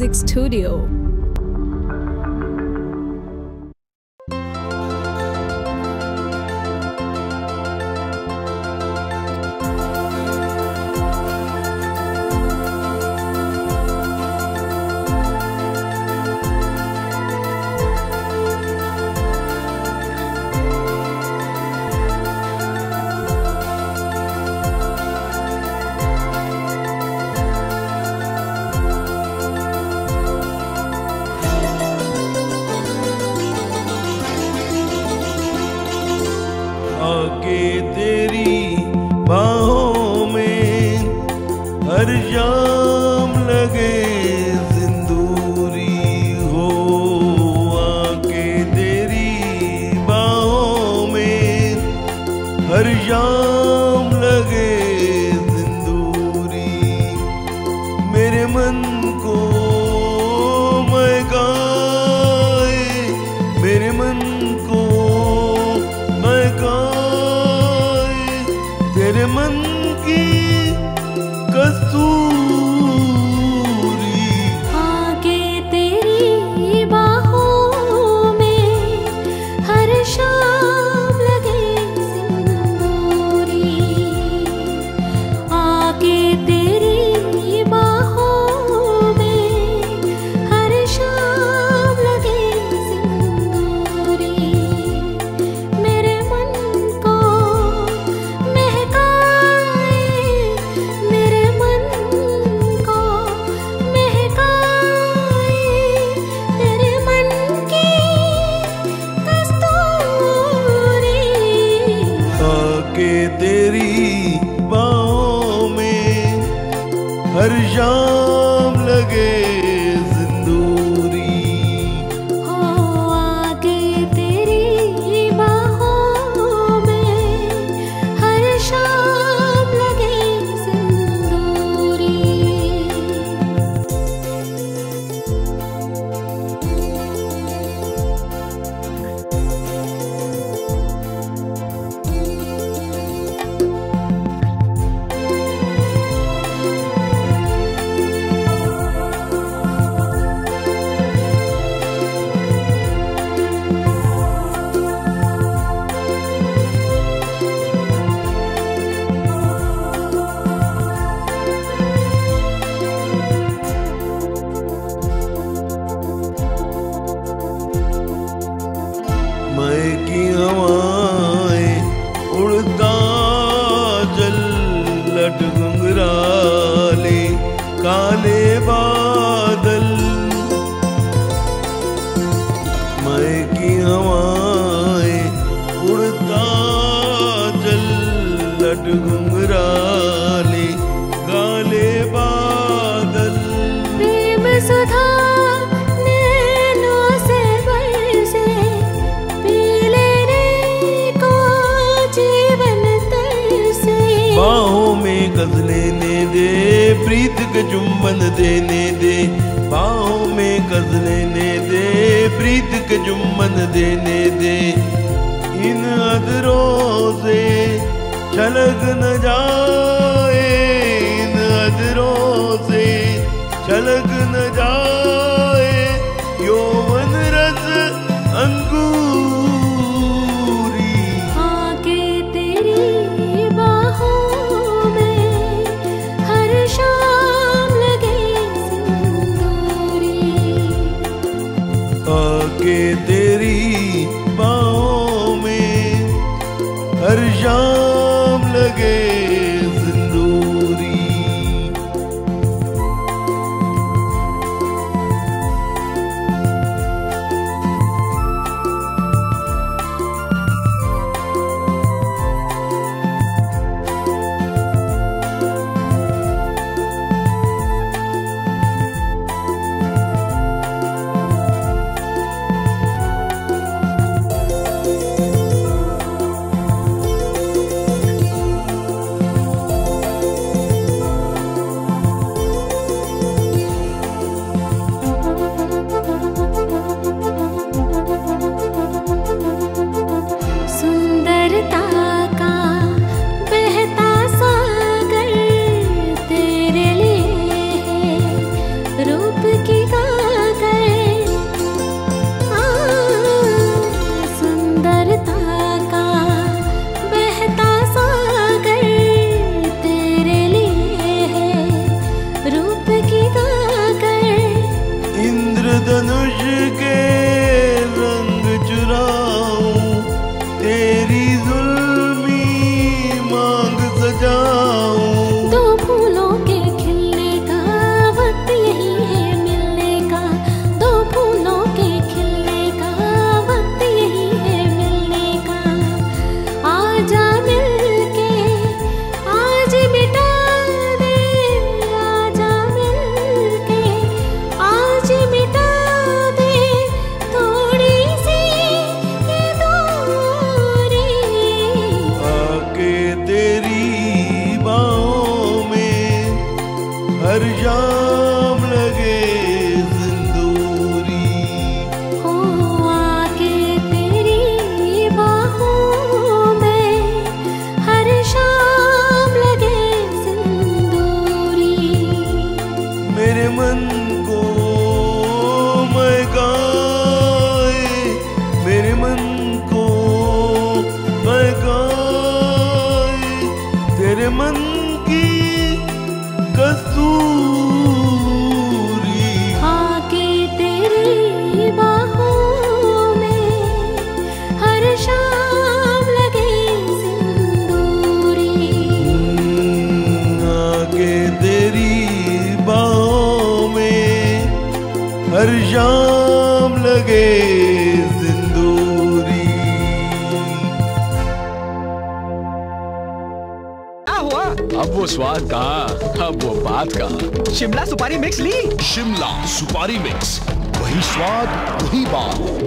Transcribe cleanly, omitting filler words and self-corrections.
Music studio. आके तेरी बाहों में हर शाम लगे सिंदूरी हो। आके तेरी बाहों में हर शाम लगे सिंदूरी, मेरे मन को महकाए, मेरे मन को महकाए। तेरे मन की कसूरी आके तेरी बाहों में हर शाम लगे सिंदूरी। आके तेरी बाहों में हर शाम लगे सिंदूरी, मेरे मन को तेरी बाहों में हर शाम लगे सिंदूरी। हो आके तेरी बाहों में हर शाम लगे सिंदूरी। की हवाएं उड़ता जल्लट घुंघराले काले बादल, मैं की हवाएं उड़ता जल्लट घुंघराले काले बादल। प्रेम सुधा बाहों में कस लेने दे, प्रीत के चुंबन देने दे। बाहों में कस लेने दे, प्रीत के चुंबन देने दे। इन अधरों से छलक न जाए, इन अधरों से छलक न जाए यौवन रस अंकुर। आके तेरी बाहों में हर शाम लगे सिंदूरी। जाम लगे ज़िंदूरी। हो आके तेरी बाहों में हर शाम लगे ज़िंदूरी। मेरे मन को मैं गाए, मेरे मन को मैं गाए, तेरे मन की कसूरी। आके तेरी बाहों में हर शाम लगे सिंदूरी। आके तेरी बाहों में हर शाम लगे सिंदूरी। अब वो स्वाद कहाँ, अब वो बात कहाँ। शिमला सुपारी मिक्स ली, शिमला सुपारी मिक्स, वही स्वाद वही बात।